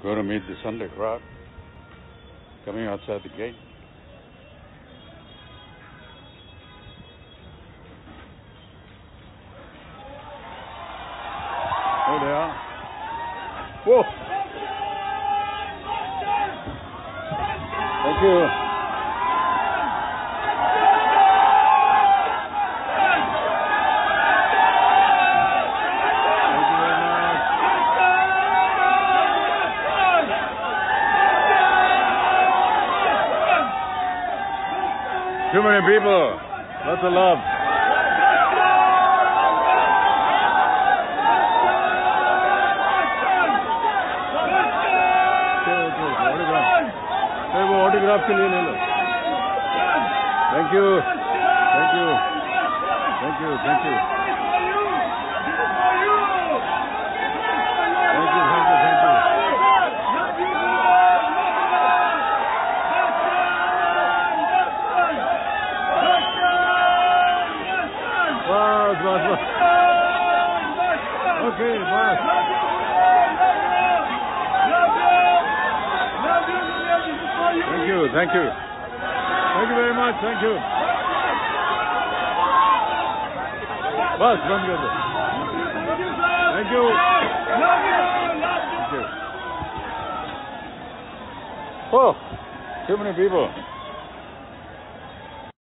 Go to meet the Sunday crowd coming outside the gate. There they are. Whoa! Thank you. Thank you very much. Too many people. Lots of love. Thank you. Thank you. Thank you. Thank you. Thank you. Thank you. Thank you. Bas, bas, bas. Okay, bas. Thank you. Thank you very much. Thank you. Bas, run together. Thank you. Thank you. Oh, too many people.